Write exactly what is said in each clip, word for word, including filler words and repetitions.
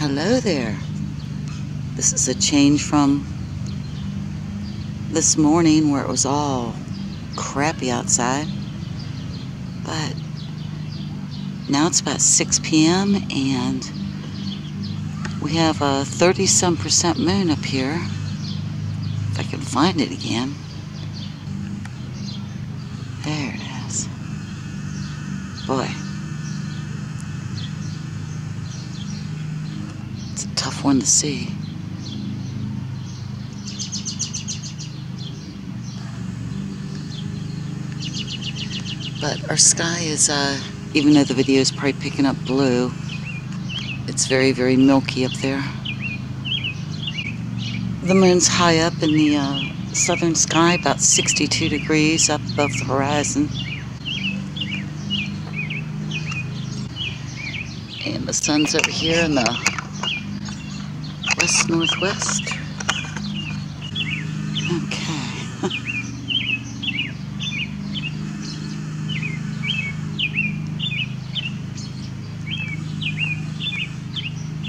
Hello there. This is a change from this morning where it was all crappy outside. But now it's about six p m and we have a thirty some percent moon up here. If I can find it again. There it is. Boy. It's a tough one to see. But our sky is, uh, even though the video is probably picking up blue, it's very, very milky up there. The moon's high up in the uh, southern sky, about sixty-two degrees up above the horizon. And the sun's over here in the west-northwest.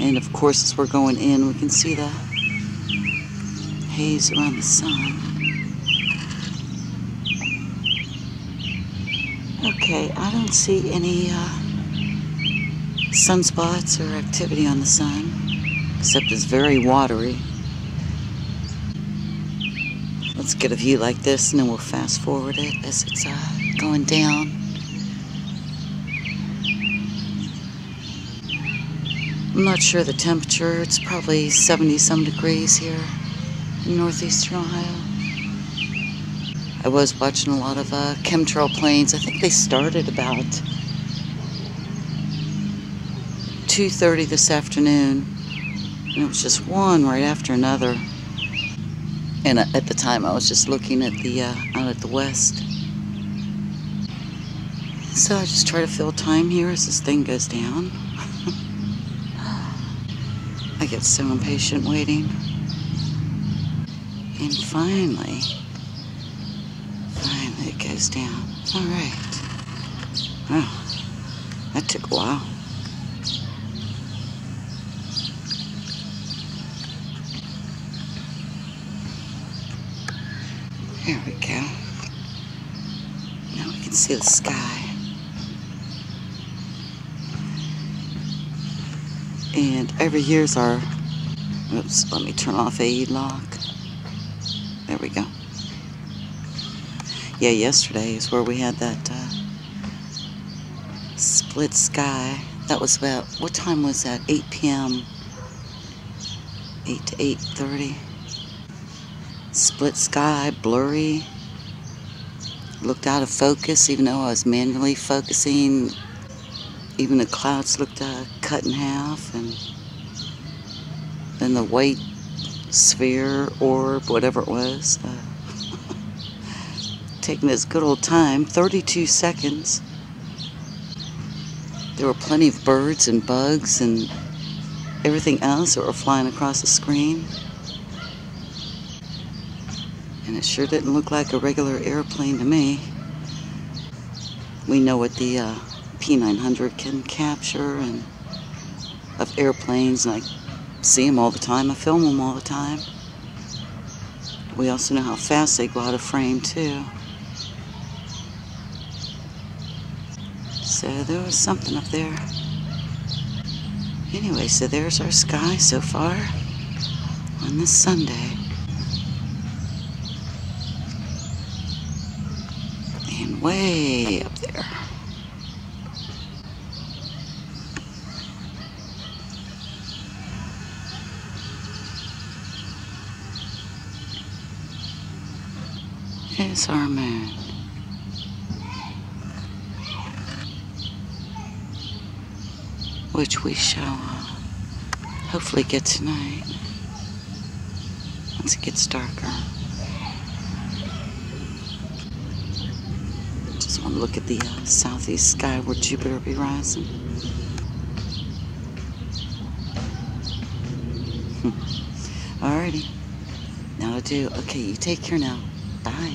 And of course, as we're going in, we can see the haze around the sun. Okay, I don't see any uh, sunspots or activity on the sun, except it's very watery. Let's get a view like this, and then we'll fast forward it as it's uh, going down. I'm not sure the temperature. It's probably seventy some degrees here in northeastern Ohio. I was watching a lot of uh, chemtrail planes. I think they started about two thirty this afternoon. And it was just one right after another. And at the time, I was just looking at the uh, out at the west. So I just try to fill time here as this thing goes down. I get so impatient waiting. And finally, finally it goes down. All right. Oh, that took a while. There we go. Now we can see the sky. And over here's our, oops, let me turn off A E lock. There we go. Yeah, yesterday is where we had that uh, split sky. That was about, what time was that? eight p m eight to eight thirty. Split sky, blurry. Looked out of focus, even though I was manually focusing. Even the clouds looked uh, cut in half, and then the white sphere, orb, whatever it was, uh, taking its good old time, thirty-two seconds. There were plenty of birds and bugs and everything else that were flying across the screen. And it sure didn't look like a regular airplane to me. We know what the... Uh, P nine hundred can capture, and of airplanes, and I see them all the time. I film them all the time. We also know how fast they go out of frame too. So there was something up there. Anyway, so there's our sky so far on this Sunday. And way up there. Is our moon. Which we shall uh, hopefully get tonight. Once it gets darker. Just want to look at the uh, southeast sky where Jupiter will be rising. Alrighty. Now I do. Okay, you take care now. Bye.